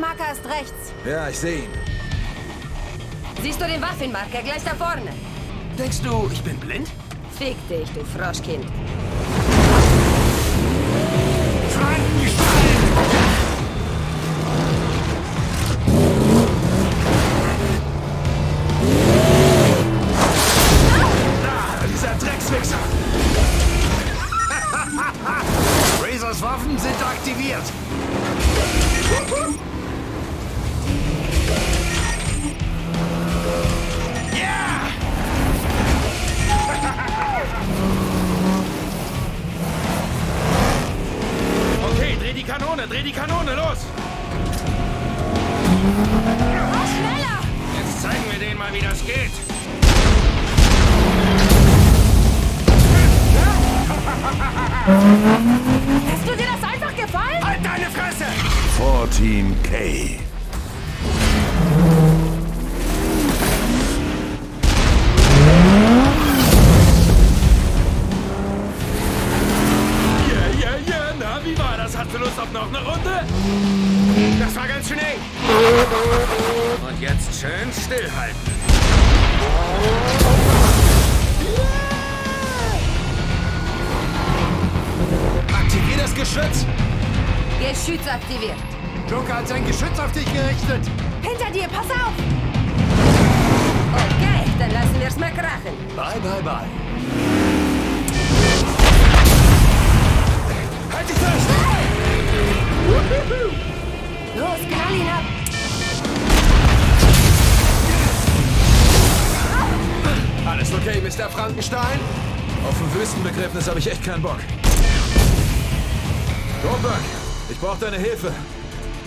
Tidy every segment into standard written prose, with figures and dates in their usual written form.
Waffenmarker ist rechts. Ja, ich sehe ihn. Siehst du den Waffenmarker gleich da vorne? Denkst du, ich bin blind? Fick dich, du Froschkind. Frankenstein! Razors Waffen sind aktiviert. Ja! Okay, dreh die Kanone, los! Schneller! Jetzt zeigen wir denen mal, wie das geht. Hast du dir das einfach gefallen? Halt deine Fresse! 14K. Yeah. Na, wie war das? Hast du Lust auf noch eine Runde? Das war ganz schön eng. Und jetzt schön stillhalten. Aktivier das Geschütz! Geschütz aktiviert. Joker hat sein Geschütz auf dich gerichtet. Hinter dir, pass auf! Okay, dann lassen wir's mal krachen. Bye, bye, bye. Halt dich fest! Los, knall ihn ab! Alles okay, Mr. Frankenstein? Auf ein Wüstenbegräbnis habe ich echt keinen Bock. Goldberg, ich brauche deine Hilfe.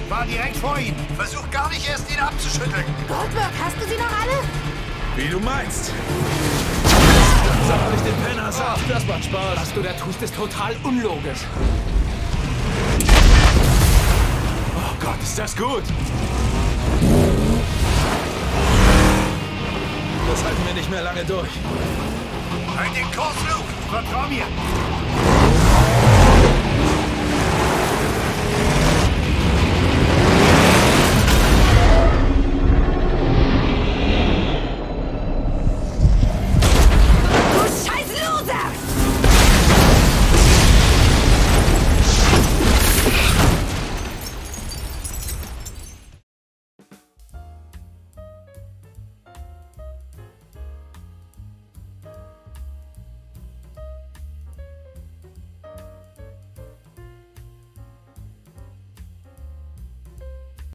War direkt vor ihm. Versuch gar nicht erst, ihn abzuschütteln. Goldberg, hast du sie noch alle? Wie du meinst. Sag nicht den Penners ab. Das macht Spaß. Was du da tust, ist total unlogisch. Oh Gott, ist das gut. Das halten wir nicht mehr lange durch. Halt den Kurs, Luke. Vertrau mir.